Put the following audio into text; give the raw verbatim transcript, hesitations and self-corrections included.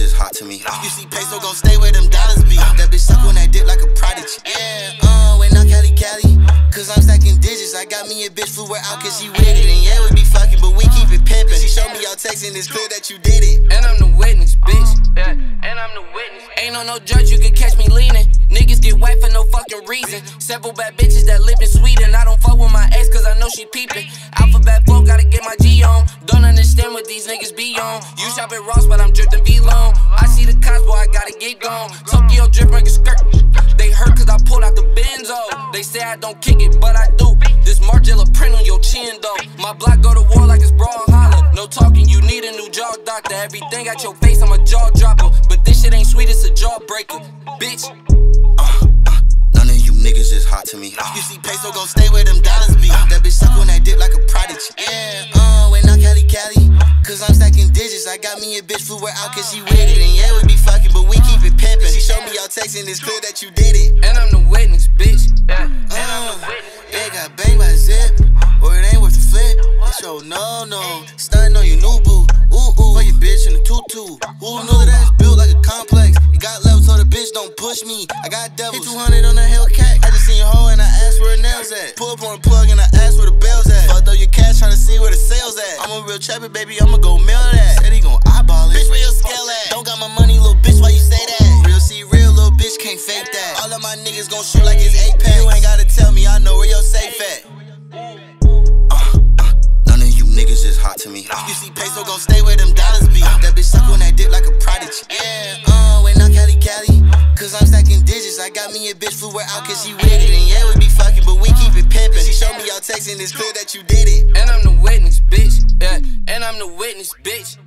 just hot to me. You see peso gon' stay where them dollars be. That bitch suck on that dick like a prodigy. Yeah, uh, when I'm Cali Cali, cause I'm stacking digits. I got me a bitch flew her out cause she with it. And yeah, we be fucking, but we keep it pimpin'. She showed me y'all texting, it's clear that you did it. And I'm the witness, bitch. Yeah, and I'm the witness. Ain't on no judge, you can catch me leaning. Niggas get whacked for no fucking reason. Several bad bitches that live in Sweden. I don't fuck with my ex cause I know she peepin'. Alphabet flow, gotta get my G on. Don't understand what these niggas be on. You shop at Ross, but I'm drippin' V-Long. I see the cops, boy, I gotta get gone. Tokyo drip, make a skirt. They hurt cause I pulled out the Benzo. They say I don't kick it, but I do. This Margiela print on your chin, though. My block go to war like it's Brawl Holla. No talking, you need a new jaw doctor. Everything at your face, I'm a jaw dropper. But this shit ain't sweet, it's a jawbreaker, bitch. Uh, uh, none of you niggas is hot to me. You see peso gon' stay where them dollars be. That bitch suck on that dick like a prodigy. Yeah, uh, when I'm Cali Cali, cause I'm stacking digits. I got me a bitch flew her out cause she with it. And yeah, we be fucking, but we keep it pimpin'. She showed me y'all texting, it's clear that you did it. And I'm the witness, bitch. Yeah, and I'm the witness. They got banged by zip, or it ain't worth the flip. It's your no no, stuntin' on your new boo. Ooh ooh, fuck your bitch in a tutu. Who knew that it's built like a complex? It got levels, so the bitch don't push me. I got devils. Hit two hundred on the Hellcat. I just seen your hoe and I asked where her nails at. Pull up on a plug and I asked where the bells at. Fucked up your cash tryna see where the sales at. I'm a real trapper, baby, I'ma go mail that. Said he gon' eyeball it. Bitch, where your scale at? Don't got my money, little bitch, why you say that? Real see real, little bitch, can't fake that. All of my niggas gon' shoot like it's eight pack. You ain't gotta tell me, I know where your safe at. Uh, uh, none of you niggas is hot to me. You see peso gon' stay where them dollars be. That bitch suck on that dick like a prodigy. Yeah, uh, when I'm Cali Cali, cause I'm stacking digits. I got me a bitch flew her out cause she with it. And yeah, we be fucking, but we keep it pimpin'. She showed me y'all texting, it's clear that you did it. And I'm the witness, bitch. Yeah, and I'm the witness, bitch.